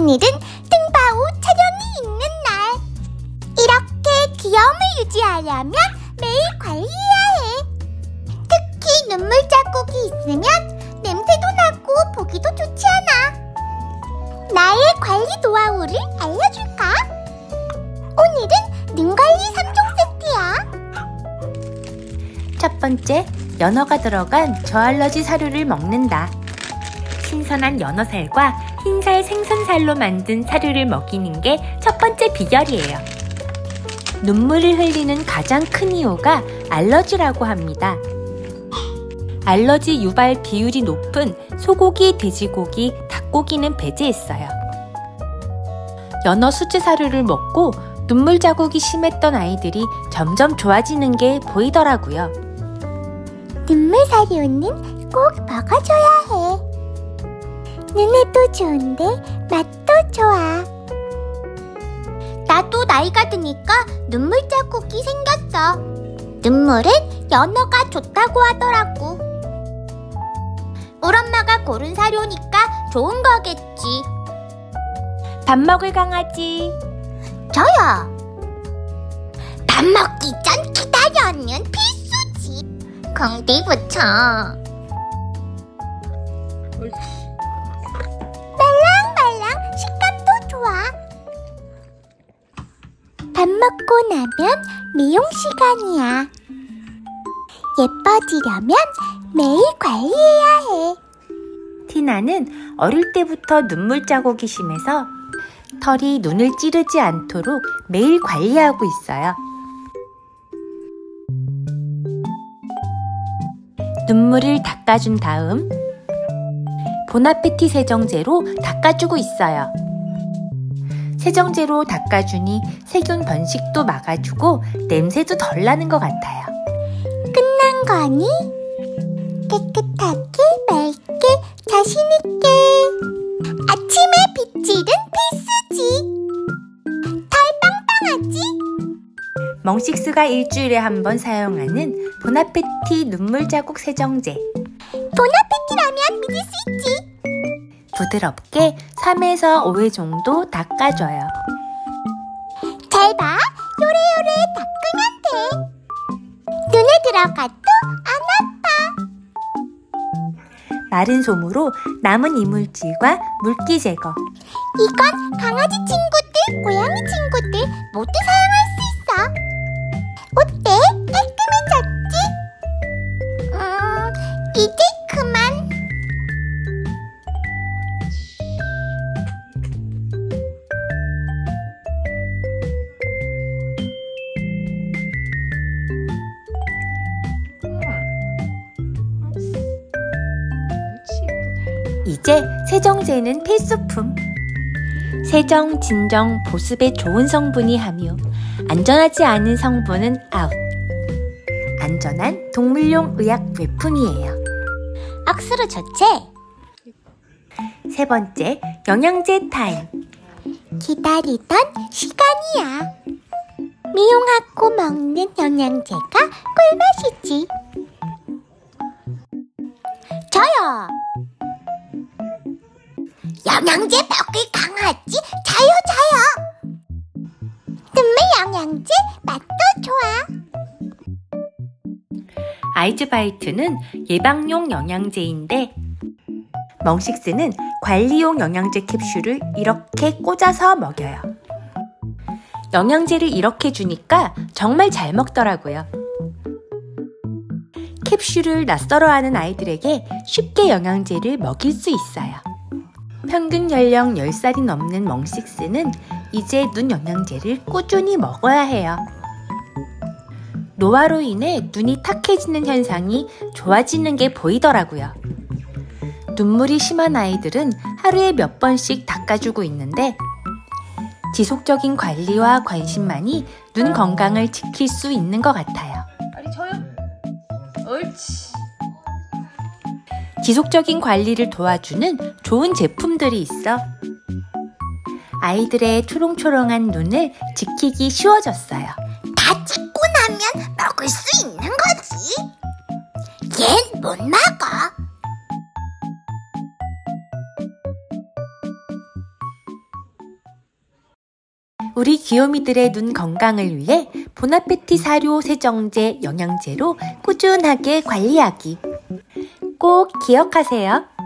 언니는 등바오 촬영이 있는 날. 이렇게 귀여움을 유지하려면 매일 관리해야 해. 특히 눈물 자국이 있으면 냄새도 나고 보기도 좋지 않아. 나의 관리 노하우를 알려줄까? 오늘은 눈 관리 3종 세트야. 첫 번째, 연어가 들어간 저알러지 사료를 먹는다. 신선한 연어살과 흰살 생선살로 만든 사료를 먹이는 게 첫 번째 비결이에요. 눈물을 흘리는 가장 큰 이유가 알러지라고 합니다. 알러지 유발 비율이 높은 소고기, 돼지고기, 닭고기는 배제했어요. 연어 수제 사료를 먹고 눈물 자국이 심했던 아이들이 점점 좋아지는 게 보이더라고요. 눈물 사료는 꼭 먹어줘야 해. 눈에도 좋은데 맛도 좋아. 나도 나이가 드니까 눈물 자국이 생겼어. 눈물은 연어가 좋다고 하더라고. 우리 엄마가 고른 사료니까 좋은 거겠지. 밥 먹을 강아지. 저요. 밥 먹기 전 기다려는 필수지. 공기 붙여. 밥 먹고 나면 미용 시간이야. 예뻐지려면 매일 관리해야 해. 티나는 어릴 때부터 눈물 자국이 심해서 털이 눈을 찌르지 않도록 매일 관리하고 있어요. 눈물을 닦아준 다음 본아페티 세정제로 닦아주고 있어요. 세정제로 닦아주니 세균 번식도 막아주고 냄새도 덜 나는 것 같아요. 끝난 거니? 깨끗하게 맑게 자신있게. 아침에 빗질은 필수지. 털 빵빵하지? 멍식스가 일주일에 한 번 사용하는 본아페티 눈물 자국 세정제. 본아페티라면 믿을 수 있지. 부드럽게 3에서 5회 정도 닦아줘요. 잘 봐! 요래요래 닦으면 돼! 눈에 들어가도 안 아파! 마른 솜으로 남은 이물질과 물기 제거. 이건 강아지 친구들, 고양이 친구들 모두 사용할 수 있어! 어때? 깔끔해졌지? 이제 그만! 이제 세정제는 필수품. 세정, 진정, 보습에 좋은 성분이 함유. 안전하지 않은 성분은 아웃. 안전한 동물용 의약 외품이에요. 악수로 좋지? 세 번째, 영양제 타임. 기다리던 시간이야. 미용하고 먹는 영양제가 꿀맛이지. 저요! 영양제 먹을 강아지 자요 자요. 눈물 영양제 맛도 좋아. 아이즈바이트는 예방용 영양제인데 멍식스는 관리용 영양제 캡슐을 이렇게 꽂아서 먹여요. 영양제를 이렇게 주니까 정말 잘 먹더라고요. 캡슐을 낯설어하는 아이들에게 쉽게 영양제를 먹일 수 있어요. 평균 연령 10살이 넘는 멍식스는 이제 눈 영양제를 꾸준히 먹어야 해요. 노화로 인해 눈이 탁해지는 현상이 좋아지는 게 보이더라고요. 눈물이 심한 아이들은 하루에 몇 번씩 닦아주고 있는데 지속적인 관리와 관심만이 눈 건강을 지킬 수 있는 것 같아요. 빨리 쳐요. 옳지. 지속적인 관리를 도와주는 좋은 제품들이 있어 아이들의 초롱초롱한 눈을 지키기 쉬워졌어요. 다 찍고 나면 먹을 수 있는 거지. 얜 못 먹어. 우리 귀요미들의 눈 건강을 위해 본아페티 사료 세정제 영양제로 꾸준하게 관리하기. 꼭 기억하세요.